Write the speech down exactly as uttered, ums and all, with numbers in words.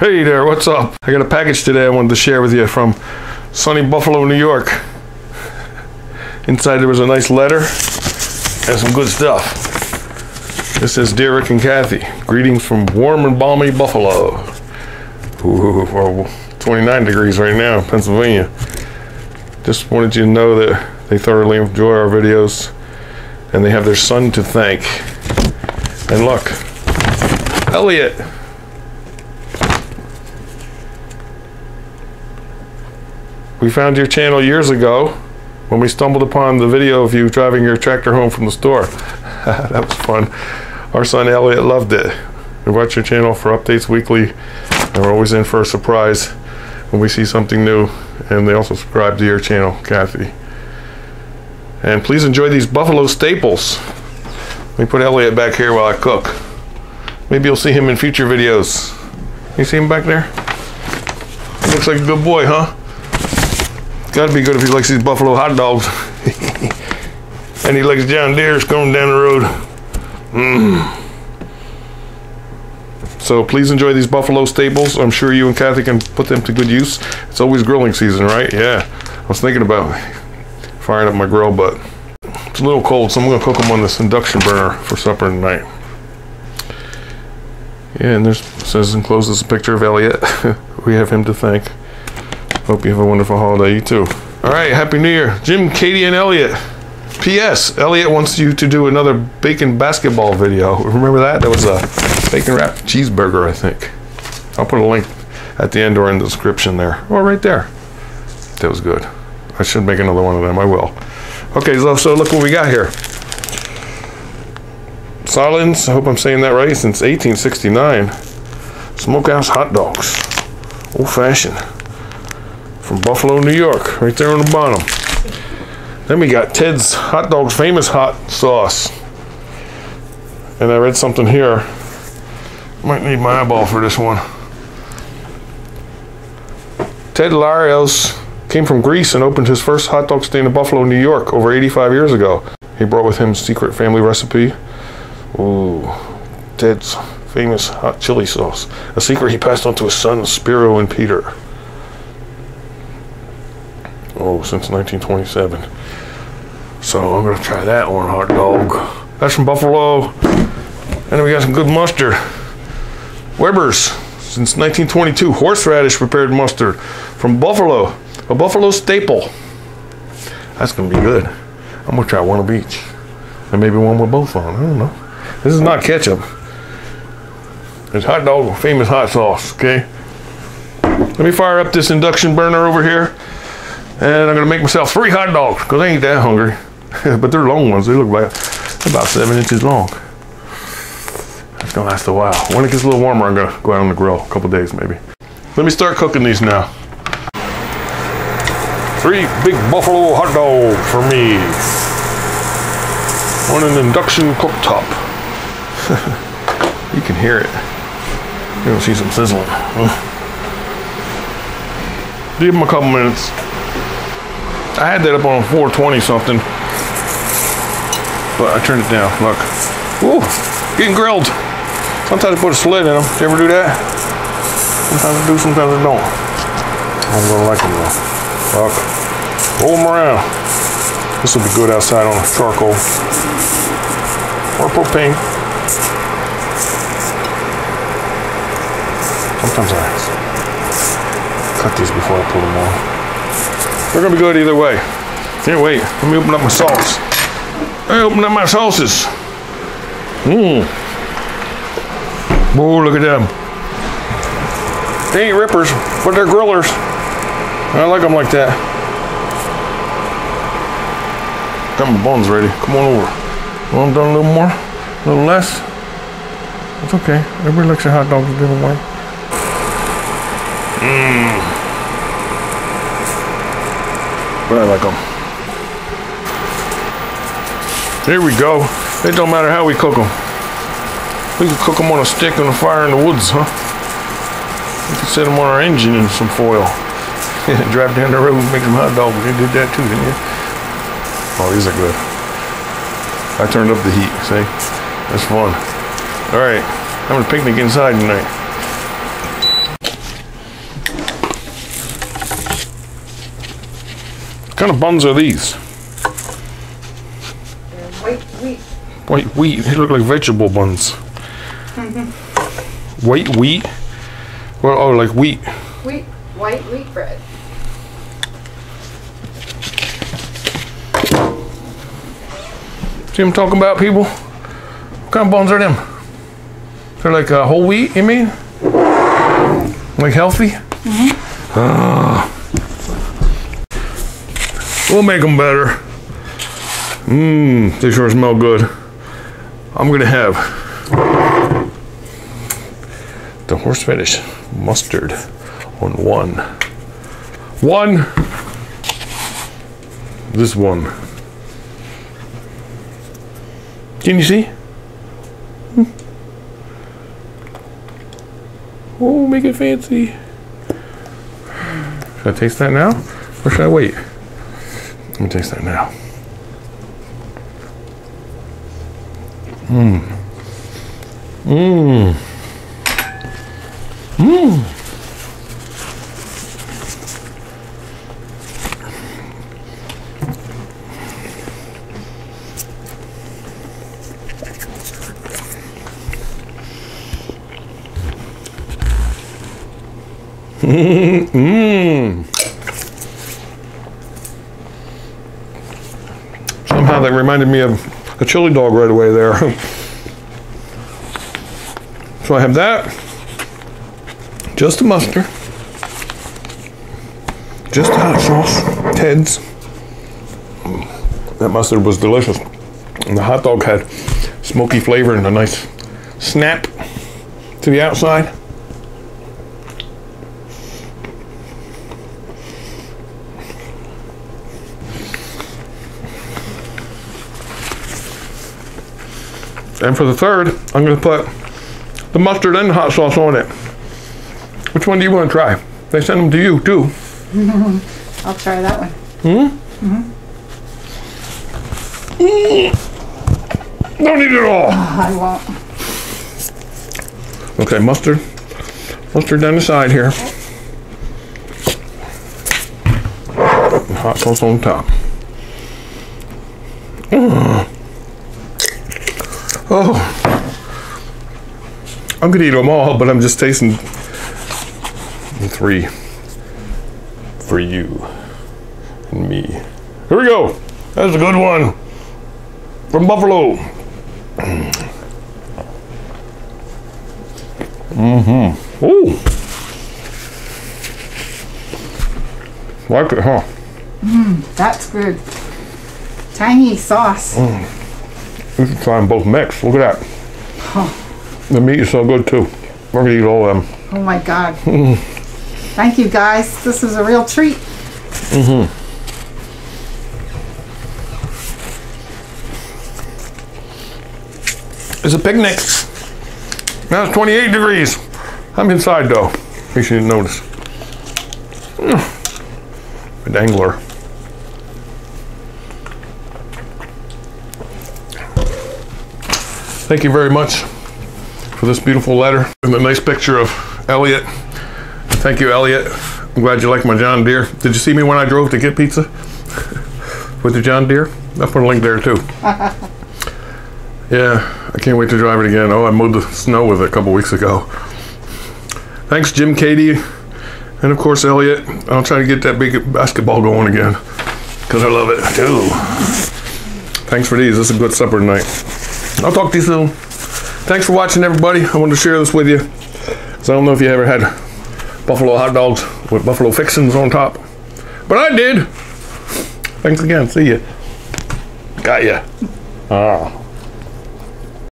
Hey there, what's up? I got a package today I wanted to share with you from sunny Buffalo, New York. Inside there was a nice letter and some good stuff. This says, Dear Rick and Kathy, greetings from warm and balmy Buffalo. Ooh, well, twenty-nine degrees right now in Pennsylvania. Just wanted you to know that they thoroughly enjoy our videos and they have their son to thank. And look, Elliot. We found your channel years ago when we stumbled upon the video of you driving your tractor home from the store. That was fun. Our son Elliot loved it. We watch your channel for updates weekly and we're always in for a surprise when we see something new, and they also subscribe to your channel, Kathy. And please enjoy these Buffalo staples. Let me put Elliot back here while I cook. Maybe you'll see him in future videos. You see him back there? Looks like a good boy, huh? Gotta be good if he likes these buffalo hot dogs. And he likes John Deere's going down the road. Mm. So please enjoy these buffalo staples. I'm sure you and Kathy can put them to good use. It's always grilling season, right? Yeah. I was thinking about firing up my grill, but it's a little cold, so I'm gonna cook them on this induction burner for supper tonight. Yeah, and there's, it says encloses a picture of Elliot. We have him to thank. Hope you have a wonderful holiday, you too. All right, Happy New Year. Jim, Katie, and Elliot. P S Elliot wants you to do another bacon basketball video. Remember that? That was a bacon wrapped cheeseburger, I think. I'll put a link at the end or in the description there. Or right there. That was good. I should make another one of them. I will. Okay, so, so look what we got here. Sahlen's, I hope I'm saying that right, since eighteen sixty-nine. Smokehouse hot dogs. Old-fashioned. From Buffalo, New York, right there on the bottom. Then we got Ted's Hot Dog's Famous Hot Sauce. And I read something here. Might need my eyeball for this one. Ted Larios came from Greece and opened his first hot dog stand in Buffalo, New York over eighty-five years ago. He brought with him a secret family recipe. Ooh, Ted's Famous Hot Chili Sauce. A secret he passed on to his sons, Spiro and Peter. Oh, since nineteen twenty-seven. So I'm gonna try that one hot dog. That's from Buffalo. And then we got some good mustard. Weber's, since nineteen twenty-two, horseradish prepared mustard from Buffalo, a Buffalo staple. That's gonna be good. I'm gonna try one of each. And maybe one with both on, I don't know. This is not ketchup. It's hot dog, famous hot sauce, okay? Let me fire up this induction burner over here. And I'm gonna make myself three hot dogs because I ain't that hungry. But they're long ones. They look like about seven inches long. That's gonna last a while. When it gets a little warmer, I'm gonna go out on the grill. A couple days maybe. Let me start cooking these now. Three big buffalo hot dogs for me on an induction cooktop. You can hear it. You're gonna see some sizzling. Give them a couple minutes. I had that up on four twenty something, but I turned it down. Look, ooh, getting grilled. Sometimes I put a slit in them. Did you ever do that? Sometimes I do, sometimes I don't. I'm gonna like them though. Look, roll them around. This will be good outside on a charcoal or propane. Sometimes I cut these before I put them on. They're gonna be good either way. Can't wait. Let me open up my sauce. I open up my sauces. Mmm. Oh, look at them. They ain't rippers, but they're grillers. I like them like that. Got my buns ready. Come on over. Well, I'm done a little more, a little less. It's okay. Everybody likes their hot dogs a different way. Mmm. But I like them. Here we go. It don't matter how we cook them. We can cook them on a stick on a fire in the woods, huh? We can set them on our engine in some foil. Drive down the road and make them hot dogs. They did that too, didn't you? Oh, these are good. I turned up the heat, see? That's fun. All right, I'm gonna picnic inside tonight. kind of buns are these? They're white wheat. White wheat. They look like vegetable buns. Mm-hmm. White wheat? Well, oh, like wheat. Wheat. White wheat bread. See what I'm talking about, people? What kind of buns are them? They're like uh, whole wheat, you mean? Like healthy? Mm-hmm. Uh, we'll make them better. Mmm, they sure smell good. I'm gonna have the horseradish mustard on one. One! This one. Can you see? Hmm. Oh, make it fancy. Should I taste that now? Or should I wait? Let me taste that now. Mmm. Mmm. Mmm. Mmm. Mm. Somehow that reminded me of a chili dog right away there. So I have that. Just the mustard. Just the hot sauce. Ted's. That mustard was delicious. And the hot dog had smoky flavor and a nice snap to the outside. And for the third, I'm going to put the mustard and the hot sauce on it. Which one do you want to try? They send them to you, too. I'll try that one. Hmm? Mm-hmm. Mm. Don't eat it all. Oh, I won't. Okay, mustard. Mustard down the side here. Okay. And hot sauce on top. Mm. Oh, I'm gonna eat them all, but I'm just tasting three for you and me. Here we go. That's a good one from Buffalo. Mm-hmm. Ooh, like it, huh? Mm, that's good. Tangy sauce. Mm. You should try them both mixed. Look at that. Oh. The meat is so good too. We're gonna eat all of them. Oh my God. Mm. Thank you guys. This is a real treat. Mm-hmm. It's a picnic. Now it's twenty-eight degrees. I'm inside though. In case you didn't notice. Mm. A dangler. Thank you very much for this beautiful letter and a nice picture of Elliot. Thank you, Elliot. I'm glad you like my John Deere. Did you see me when I drove to get pizza with the John Deere? I'll put a link there too. Yeah, I can't wait to drive it again. Oh, I mowed the snow with it a couple weeks ago. Thanks, Jim, Katie, and of course, Elliot. I'll try to get that big basketball going again because I love it too. Thanks for these. This is a good supper tonight. I'll talk to you soon. Thanks for watching, everybody. I wanted to share this with you. So I don't know if you ever had buffalo hot dogs with buffalo fixings on top, but I did. Thanks again. See ya. Got ya. Ah.